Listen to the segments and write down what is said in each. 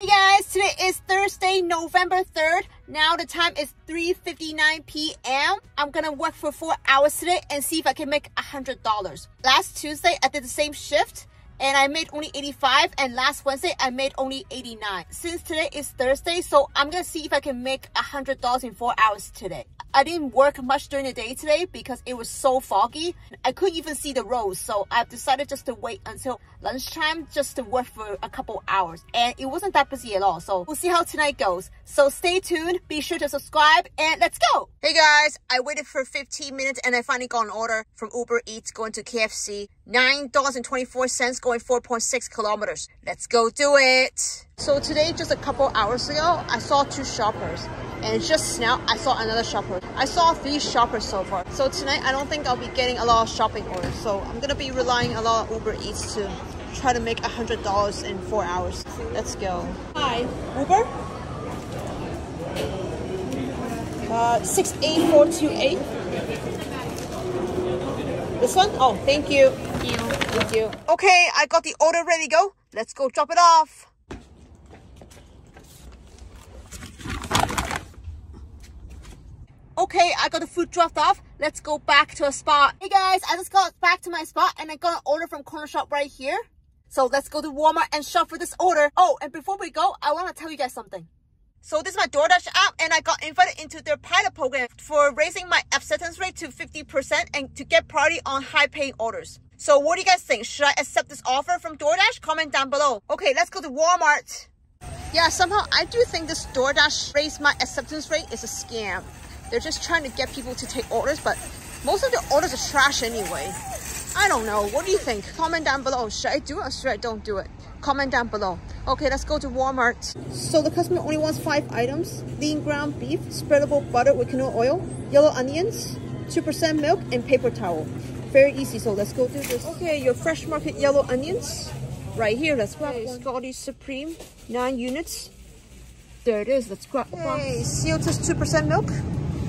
Hey guys, today is Thursday, November 3rd. Now the time is 3:59 p.m. I'm gonna work for 4 hours today and see if I can make $100. Last Tuesday, I did the same shift and I made only 85, and last Wednesday, I made only 89. Since today is Thursday, so I'm gonna see if I can make $100 in 4 hours today. I didn't work much during the day today because it was so foggy. I couldn't even see the roads, so I've decided just to wait until lunchtime just to work for a couple hours. And it wasn't that busy at all, so we'll see how tonight goes. So stay tuned, be sure to subscribe, and let's go! Hey guys, I waited for 15 minutes and I finally got an order from Uber Eats going to KFC. $9.24 going 4.6 kilometers. Let's go do it! So today, just a couple hours ago, I saw two shoppers. And just now, I saw another shopper. I saw 3 shoppers so far. So tonight, I don't think I'll be getting a lot of shopping orders. So I'm gonna be relying a lot on Uber Eats to try to make $100 in 4 hours. Let's go. Hi, Uber? 68428. This one? Oh, thank you. Thank you. Thank you. Okay, I got the order ready to go. Let's go drop it off. Okay, I got the food dropped off. Let's go back to a spot. Hey guys, I just got back to my spot and I got an order from Cornershop right here. So let's go to Walmart and shop for this order. Oh, and before we go, I want to tell you guys something. So this is my DoorDash app and I got invited into their pilot program for raising my acceptance rate to 50% and to get priority on high-paying orders. So what do you guys think? Should I accept this offer from DoorDash? Comment down below. Okay, let's go to Walmart. Yeah, somehow I do think this DoorDash raise my acceptance rate is a scam. They're just trying to get people to take orders, but most of the orders are trash anyway. I don't know. What do you think? Comment down below. Should I do it or should I don't do it? Comment down below. Okay, let's go to Walmart. So the customer only wants 5 items. Lean ground beef, spreadable butter with canola oil, yellow onions, 2% milk, and paper towel. Very easy, so let's go do this. Okay, your fresh market yellow onions. Right here, let's grab one. Scotty Supreme, 9 units. There it is, let's grab one. Okay, Sealtest 2% milk.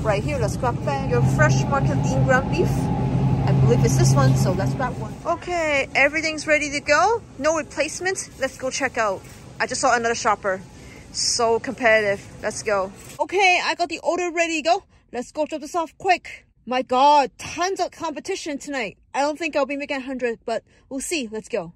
Right here, let's grab that. Your fresh market lean ground beef. I believe it's this one, so let's grab one. Okay, everything's ready to go. No replacement. Let's go check out. I just saw another shopper. So competitive. Let's go. Okay, I got the order ready to go. Let's go drop this off quick. My God, tons of competition tonight. I don't think I'll be making 100, but we'll see. Let's go.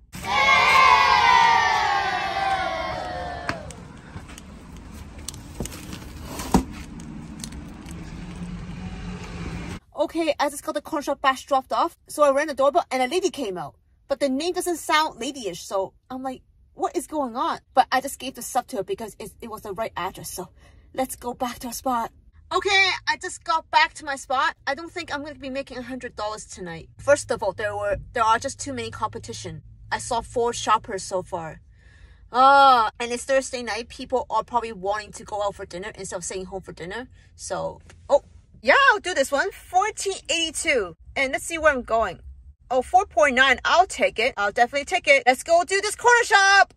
Okay, I just got the Cornershop batch dropped off, so I rang the doorbell and a lady came out. But the name doesn't sound ladyish, so I'm like, what is going on? But I just gave the sub to her because it was the right address, so let's go back to our spot. Okay, I just got back to my spot. I don't think I'm going to be making $100 tonight. First of all, there are just too many competition. I saw 4 shoppers so far. And it's Thursday night. People are probably wanting to go out for dinner instead of staying home for dinner. So, oh. Yeah, I'll do this one. 1482. And let's see where I'm going. Oh, 4.9. I'll take it. I'll definitely take it. Let's go do this Cornershop.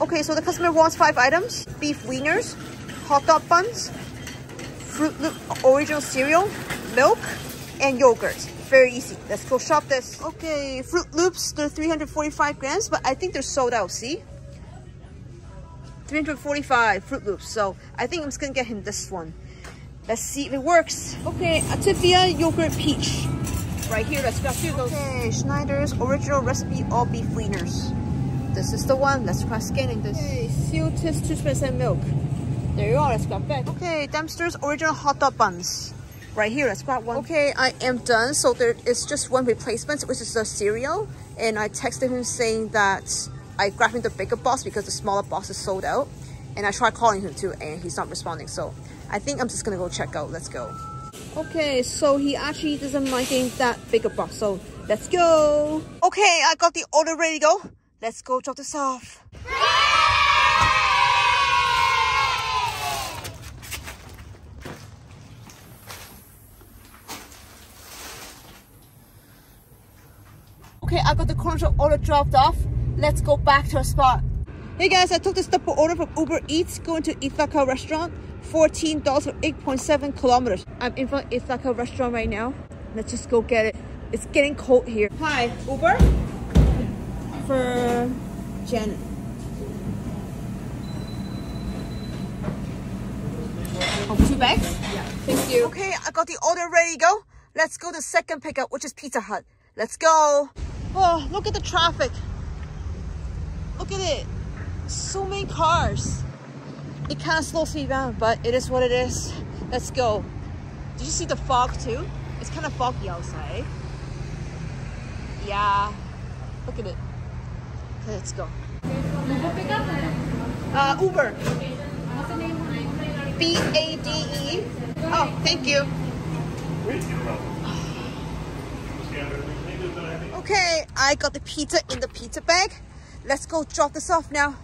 Okay, so the customer wants 5 items. Beef wieners, hot dog buns, Froot Loop original cereal, milk, and yogurt. Very easy. Let's go shop this. Okay, Froot Loops, they're 345 grams, but I think they're sold out, see? 345 Froot Loops. So I think I'm just going to get him this one. Let's see if it works. Okay, Activia yogurt peach. Right here, let's grab 2 of those. Okay, Schneider's original recipe all beef wieners. This is the one. Let's try scanning this. Okay, Sealtest 2% milk. There you are, let's grab that. Okay, Dempster's original hot dog buns. Right here, let's grab one. Okay, I am done. So there is just one replacement, which is the cereal. And I texted him saying that I grabbed him the bigger box because the smaller box is sold out. And I tried calling him too, and he's not responding. So I think I'm just gonna go check out. Let's go. Okay, so he actually doesn't mind getting that bigger box. So let's go. Okay, I got the order ready to go. Let's go drop this off. Okay, I got the Cornershop order dropped off. Let's go back to our spot. Hey guys, I took this double order from Uber Eats going to Ithaca restaurant. $14 for 8.7 kilometers. I'm in front of Ithaca restaurant right now. Let's just go get it. It's getting cold here. Hi, Uber? For Janet. Oh, 2 bags? Yeah. Thank you. Okay, I got the order ready to go. Let's go to second pickup, which is Pizza Hut. Let's go. Oh, look at the traffic. Look at it. So many cars. It kind of slows me down, but it is what it is. Let's go. Did you see the fog too? It's kind of foggy outside. Yeah. Look at it. Okay, let's go. Uber. What's the name? B-A-D-E. Oh, thank you. Okay, I got the pizza in the pizza bag. Let's go drop this off now.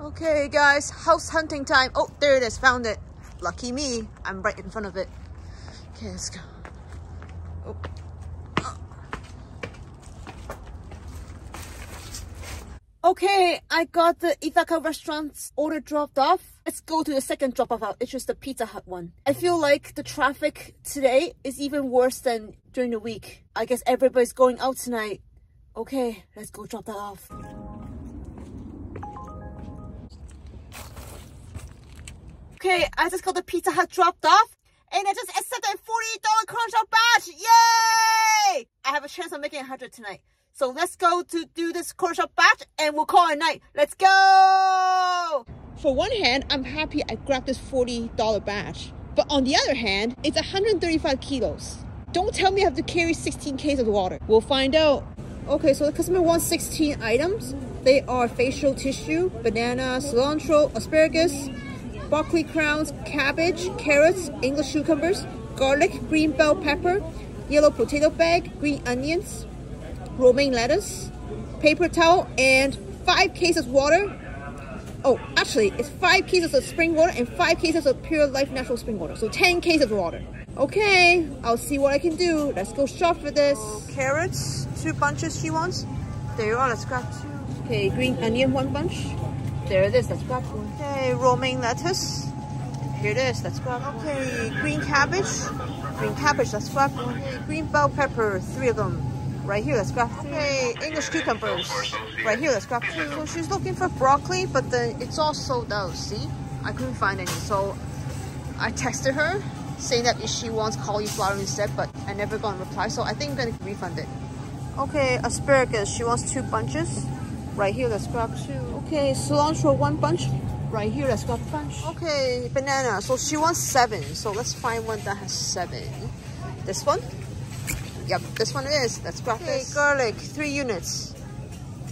Okay guys, house hunting time. Oh, there it is, found it. Lucky me, I'm right in front of it. Okay, let's go. Oh. Okay, I got the Ithaca restaurant's order dropped off. Let's go to the second drop-off out. It's just the Pizza Hut one. I feel like the traffic today is even worse than during the week. I guess everybody's going out tonight. Okay, let's go drop that off. Okay, I just got the Pizza Hut dropped off and I just accepted a $40 Cornershop badge. Yay! I have a chance of making 100 tonight. So let's go to do this Cornershop batch and we'll call it a night. Let's go! For one hand, I'm happy I grabbed this $40 batch. But on the other hand, it's 135 kilos. Don't tell me I have to carry 16 kgs of water. We'll find out. Okay, so the customer wants 16 items. They are facial tissue, banana, cilantro, asparagus, broccoli crowns, cabbage, carrots, English cucumbers, garlic, green bell pepper, yellow potato bag, green onions, romaine lettuce, paper towel, and 5 kgs of water. Oh, actually, it's 5 kgs of spring water and 5 kgs of Pure Life natural spring water. So 10 kgs of water. Okay, I'll see what I can do. Let's go shop for this. Carrots, 2 bunches she wants. There you are, let's grab 2. Okay, green onion, 1 bunch. There it is, let's grab 1. Okay, romaine lettuce. Here it is, let's grab 1. Okay, green cabbage, let's grab 1. Okay, green bell pepper, 3 of them. Right here, let's grab 3. Okay, English cucumbers. Right here, let's grab 2. So she's looking for broccoli, but then it's all sold out, see? I couldn't find any, so I texted her saying that if she wants cauliflower instead, but I never got a reply, so I think I'm gonna refund it. Okay, asparagus, she wants 2 bunches. Right here, let's grab 2. Okay, cilantro, 1 bunch. Right here, let's grab a bunch. Okay, banana, so she wants 7, so let's find one that has 7. This one? Yep, this one it is. Let's grab this. Garlic, 3 units.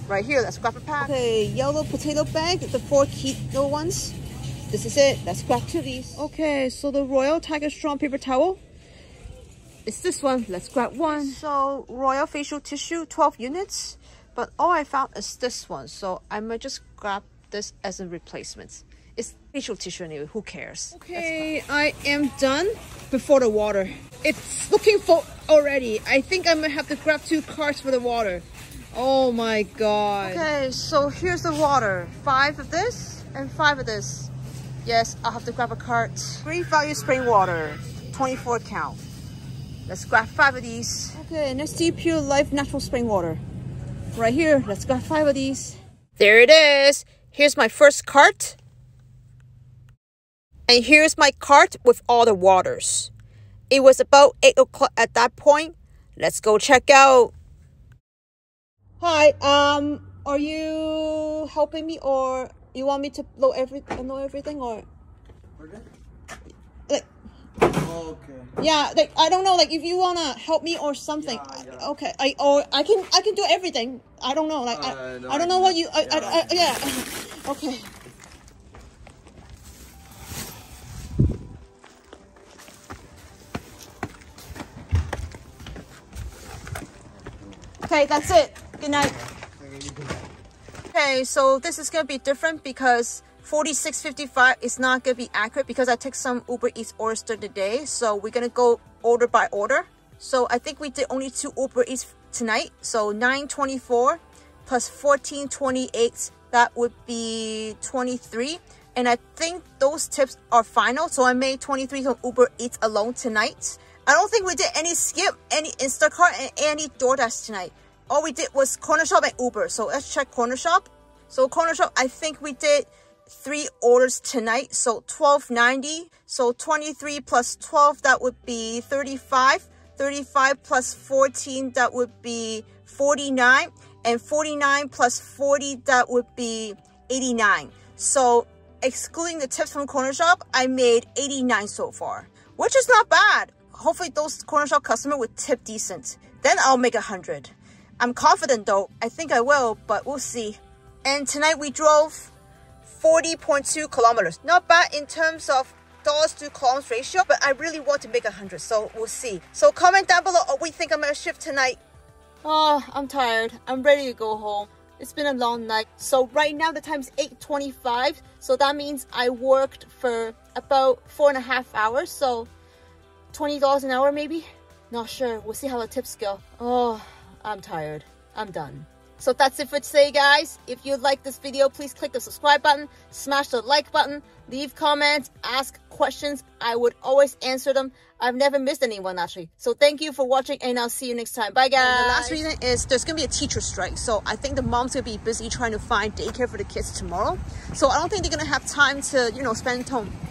Right here, let's grab a pack. Okay, yellow potato bag, the 4 kilo ones. This is it. Let's grab 2 of these. Okay, so the Royal Tiger Strong paper towel. It's this one. Let's grab 1. So Royal facial tissue, 12 units. But all I found is this one. So I might just grab this as a replacement. It's facial tissue anyway, who cares? Okay, I am done before the water. It's looking full already. I think I'm gonna have to grab 2 carts for the water. Oh my god. Okay, so here's the water. 5 of this and 5 of this. Yes, I'll have to grab a cart. Great value spring water, 24 count. Let's grab 5 of these. Okay, Nestle Pure Life natural spring water. Right here, let's grab 5 of these. There it is. Here's my first cart. And here's my cart with all the waters. It was about 8 o'clock at that point. Let's go check out. Hi, are you helping me or you want me to load everything or? We're good? Like, oh, okay. Yeah, like I don't know, like if you wanna help me or something. Yeah, yeah. Okay, I can do everything. I don't know, like no, I don't know what you. Yeah. Okay. Okay, that's it. Good night. Okay, so this is gonna be different because 46.55 is not gonna be accurate because I took some Uber Eats orders today. So we're gonna go order by order. So I think we did only 2 Uber Eats tonight. So 9.24 plus 14.28, that would be 23. And I think those tips are final. So I made 23 from Uber Eats alone tonight. I don't think we did any Skip, any Instacart, and any DoorDash tonight. All we did was Cornershop and Uber. So let's check Cornershop. So Cornershop, I think we did three orders tonight, so $12.90. So 23 plus 12, that would be 35. 35 plus 14, that would be 49. And 49 plus 40, that would be 89. So excluding the tips from Cornershop, I made 89 so far, which is not bad. Hopefully those Cornershop customers would tip decent. Then I'll make 100. I'm confident though. I think I will, but we'll see. And tonight we drove 40.2 kilometers. Not bad in terms of dollars to kilometers ratio, but I really want to make 100, so we'll see. So comment down below what we think I'm gonna shift tonight. Oh, I'm tired. I'm ready to go home. It's been a long night. So right now the time is 8:25. So that means I worked for about 4.5 hours. So $20 an hour maybe? Not sure. We'll see how the tips go. Oh, I'm tired. I'm done. So that's it for today, guys. If you like this video, please click the subscribe button, smash the like button, leave comments, ask questions. I would always answer them. I've never missed anyone, actually. So thank you for watching, and I'll see you next time. Bye, guys. And the last reason is there's going to be a teacher strike. So I think the mom's going to be busy trying to find daycare for the kids tomorrow. So I don't think they're going to have time to, you know, spend time